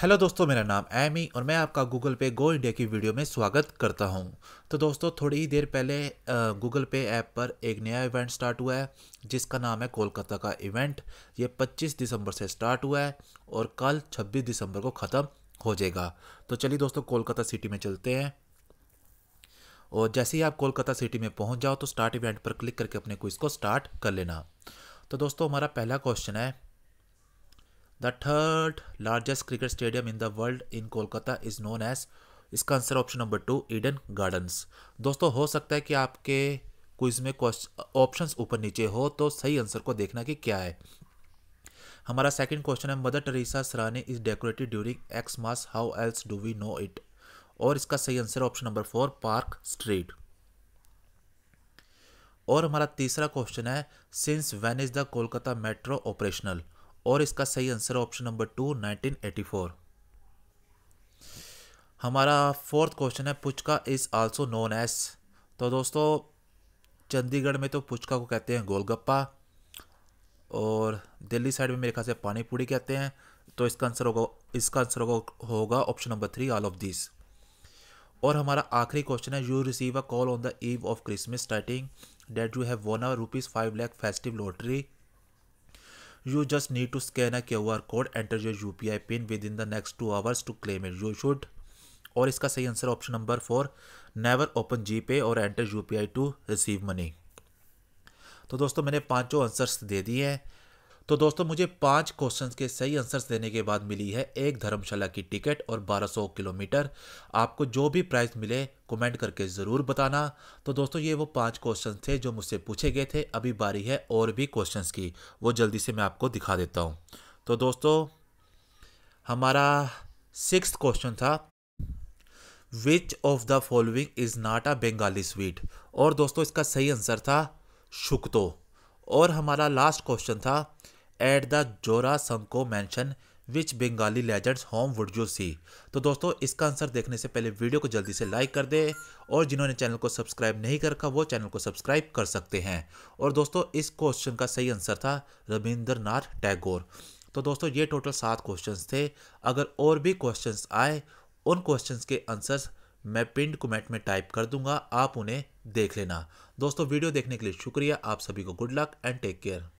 Hello दोस्तों, मेरा नाम एमी और मैं आपका गूगल पे गो इंडिया की वीडियो में स्वागत करता हूं। तो दोस्तों, थोड़ी ही देर पहले गूगल पे ऐप पर एक नया इवेंट स्टार्ट हुआ है जिसका नाम है कोलकाता का इवेंट। ये 25 दिसंबर से स्टार्ट हुआ है और कल 26 दिसंबर को ख़त्म हो जाएगा। तो चलिए दोस्तों, कोलकाता सिटी में चलते हैं और जैसे ही आप कोलकाता सिटी में पहुँच जाओ तो स्टार्ट इवेंट पर क्लिक करके अपने क्विज को स्टार्ट कर लेना। तो दोस्तों, हमारा पहला क्वेश्चन है The third largest cricket stadium in the world in Kolkata is known as, इसका answer option number 2 Eden Gardens। दोस्तों, हो सकता है कि आपके क्विज में ऑप्शंस ऊपर नीचे हो तो सही आंसर को देखना कि क्या है। हमारा सेकंड क्वेश्चन है Mother Teresa Sarani is decorated during Xmas, how else do we know it, और इसका सही answer option number 4 Park street. और हमारा तीसरा क्वेश्चन है since when is the Kolkata metro operational, और इसका सही आंसर ऑप्शन नंबर 2 1984। हमारा फोर्थ क्वेश्चन है puchka is also known as, तो दोस्तों चंडीगढ़ में तो पुचका को कहते हैं गोलगप्पा और दिल्ली साइड में मेरे ख्याल से पानी पूरी कहते हैं। तो इसका आंसर होगा option number 3 all of this. और हमारा आखिरी क्वेश्चन है you receive a call on the eve of Christmas starting date you have won a ₹5 lakh festive lottery, You just need to scan a QR code, enter your UPI pin within the next 2 hours to claim it. You should, और इसका सही answer option number 4 never open जी पे और enter UPI to receive money. तो दोस्तों, मैंने पांचों answers दे दिए हैं। तो दोस्तों, मुझे 5 क्वेश्चंस के सही आंसर्स देने के बाद मिली है एक धर्मशाला की टिकट और 1200 किलोमीटर। आपको जो भी प्राइस मिले कमेंट करके ज़रूर बताना। तो दोस्तों, ये वो 5 क्वेश्चंस थे जो मुझसे पूछे गए थे। अभी बारी है और भी क्वेश्चंस की, वो जल्दी से मैं आपको दिखा देता हूँ। तो दोस्तों, हमारा 6th क्वेश्चन था which of the following is not a Bengali sweet, और दोस्तों इसका सही आंसर था शुक्तो। और हमारा लास्ट क्वेश्चन था at the Jorasanko mansion which Bengali legends home would you see, तो दोस्तों इसका आंसर देखने से पहले वीडियो को जल्दी से लाइक कर दे और जिन्होंने चैनल को सब्सक्राइब नहीं कर रखा वो चैनल को सब्सक्राइब कर सकते हैं। और दोस्तों, इस क्वेश्चन का सही आंसर था रविंद्रनाथ टैगोर। तो दोस्तों, ये टोटल 7 क्वेश्चंस थे। अगर और भी क्वेश्चंस आए उन क्वेश्चंस के आंसर्स मैं पिन कमेंट में टाइप कर दूंगा, आप उन्हें देख लेना। दोस्तों, वीडियो देखने के लिए शुक्रिया। आप सभी को good luck and take care.